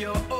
your own.